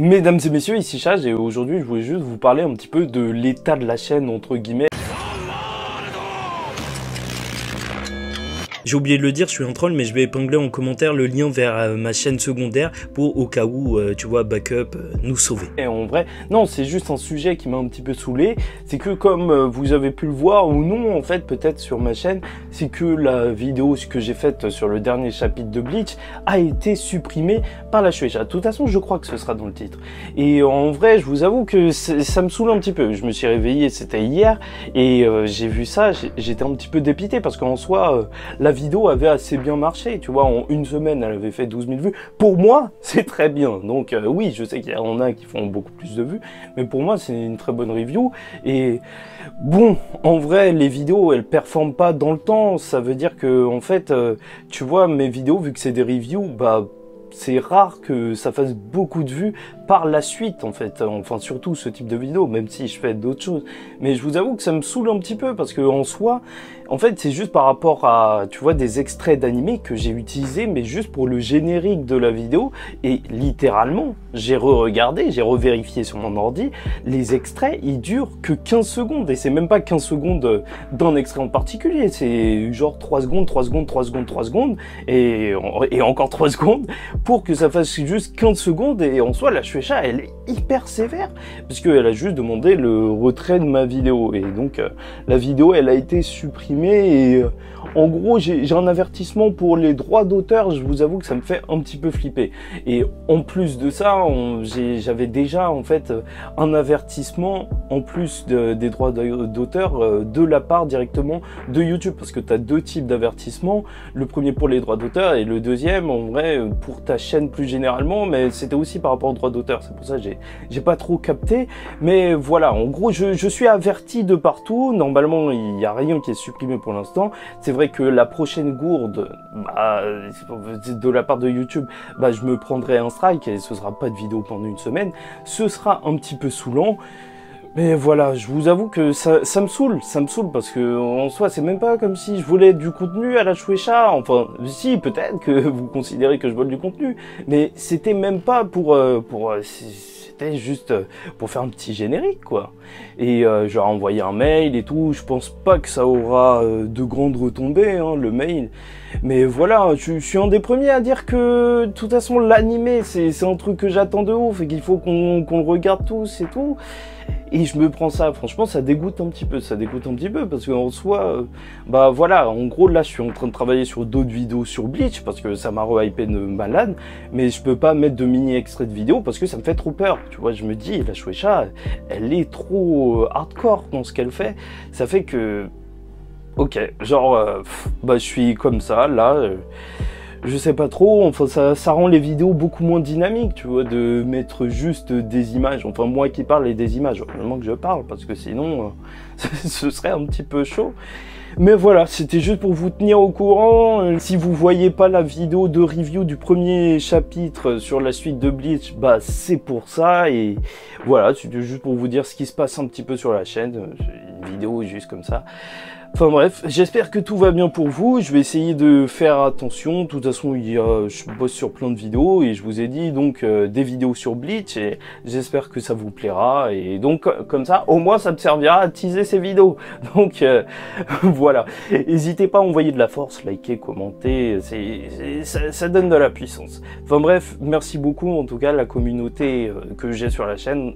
Mesdames et messieurs, ici Shaj et aujourd'hui je voulais juste vous parler un petit peu de l'état de la chaîne entre guillemets. J'ai oublié de le dire, je suis un troll, mais je vais épingler en commentaire le lien vers ma chaîne secondaire pour au cas où, tu vois, backup, nous sauver. Et en vrai, non, c'est juste un sujet qui m'a un petit peu saoulé, c'est que comme vous avez pu le voir ou non, en fait, peut-être sur ma chaîne, c'est que la vidéo que j'ai faite sur le dernier chapitre de Bleach a été supprimée par la Shueisha. De toute façon, je crois que ce sera dans le titre. Et en vrai, je vous avoue que ça me saoule un petit peu. Je me suis réveillé, c'était hier, et j'ai vu ça, j'étais un petit peu dépité parce qu'en soi, la vidéo avait assez bien marché, tu vois, en une semaine elle avait fait 12 000 vues, pour moi c'est très bien, donc oui je sais qu'il y en a qui font beaucoup plus de vues, mais pour moi c'est une très bonne review. Et bon, en vrai les vidéos elles performent pas dans le temps, ça veut dire que en fait tu vois, mes vidéos vu que c'est des reviews, bah c'est rare que ça fasse beaucoup de vues par la suite en fait, enfin surtout ce type de vidéo, même si je fais d'autres choses. Mais je vous avoue que ça me saoule un petit peu parce que en soi, en fait c'est juste par rapport à, tu vois, des extraits d'animés que j'ai utilisés mais juste pour le générique de la vidéo, et littéralement j'ai re-regardé, j'ai revérifié sur mon ordi, les extraits ils durent que 15 secondes et c'est même pas 15 secondes d'un extrait en particulier, c'est genre 3 secondes, 3 secondes, 3 secondes, 3 secondes et encore 3 secondes pour que ça fasse juste 15 secondes. Et en soi, la Shueisha, elle est hyper sévère, puisqu'elle a juste demandé le retrait de ma vidéo. Et donc, la vidéo, elle a été supprimée. Et en gros, j'ai un avertissement pour les droits d'auteur. Je vous avoue que ça me fait un petit peu flipper. Et en plus de ça, j'avais déjà, en fait, un avertissement, en plus des droits d'auteur, de la part directement de YouTube. Parce que tu as deux types d'avertissements. Le premier pour les droits d'auteur et le deuxième, en vrai, pour ta chaîne plus généralement, mais c'était aussi par rapport aux droits d'auteur, c'est pour ça que j'ai pas trop capté. Mais voilà, en gros je suis averti de partout, normalement il n'y a rien qui est supprimé pour l'instant. C'est vrai que la prochaine gourde, bah, de la part de YouTube, bah, je me prendrai un strike et ce sera pas de vidéo pendant une semaine, ce sera un petit peu saoulant. Mais voilà, je vous avoue que ça me saoule parce que en soi c'est même pas comme si je volais du contenu à la Shueisha, enfin si peut-être que vous considérez que je vole du contenu, mais c'était même pas pour c'était juste pour faire un petit générique quoi. Et j'aurais envoyé un mail et tout, je pense pas que ça aura de grandes retombées hein, le mail. Mais voilà, je suis un des premiers à dire que de toute façon l'animé c'est un truc que j'attends de ouf et qu'il faut qu'on le regarde tous et tout. Et je me prends ça, franchement, ça dégoûte un petit peu, parce qu'en soi, bah voilà, en gros, là, je suis en train de travailler sur d'autres vidéos sur Bleach, parce que ça m'a re-hypé de malade, mais je peux pas mettre de mini-extrait de vidéo, parce que ça me fait trop peur, tu vois, je me dis, la Shueisha, elle est trop hardcore dans ce qu'elle fait, ça fait que, ok, genre, bah je suis comme ça, là... Je sais pas trop, enfin ça rend les vidéos beaucoup moins dynamiques, tu vois, de mettre juste des images, enfin moi qui parle et des images, heureusement que je parle, parce que sinon, ce serait un petit peu chaud. Mais voilà, c'était juste pour vous tenir au courant. Si vous voyez pas la vidéo de review du premier chapitre sur la suite de Bleach, bah c'est pour ça, et voilà, c'était juste pour vous dire ce qui se passe un petit peu sur la chaîne, une vidéo juste comme ça. Enfin bref, j'espère que tout va bien pour vous, je vais essayer de faire attention, de toute façon je bosse sur plein de vidéos et je vous ai dit donc des vidéos sur Bleach et j'espère que ça vous plaira et donc comme ça au moins ça me servira à teaser ces vidéos, donc voilà, n'hésitez pas à envoyer de la force, liker, commenter, ça donne de la puissance. Enfin bref, merci beaucoup en tout cas, la communauté que j'ai sur la chaîne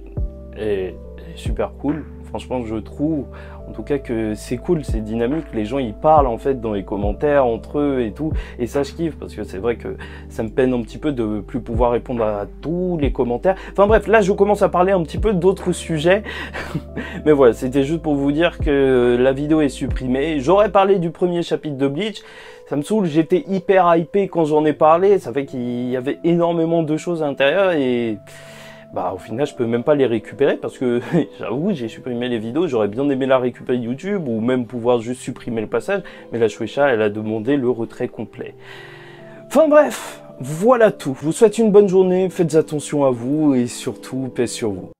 est super cool. Franchement, je trouve, en tout cas, que c'est cool, c'est dynamique. Les gens, ils parlent, en fait, dans les commentaires, entre eux et tout. Et ça, je kiffe, parce que c'est vrai que ça me peine un petit peu de plus pouvoir répondre à tous les commentaires. Enfin bref, là, je commence à parler un petit peu d'autres sujets. Mais voilà, c'était juste pour vous dire que la vidéo est supprimée. J'aurais parlé du premier chapitre de Bleach. Ça me saoule, j'étais hyper hypé quand j'en ai parlé. Ça fait qu'il y avait énormément de choses à l'intérieur et... Bah au final je peux même pas les récupérer parce que j'avoue j'ai supprimé les vidéos, j'aurais bien aimé la récupérer YouTube ou même pouvoir juste supprimer le passage, mais la Shueisha elle a demandé le retrait complet. Enfin bref, voilà tout, je vous souhaite une bonne journée, faites attention à vous et surtout paix sur vous.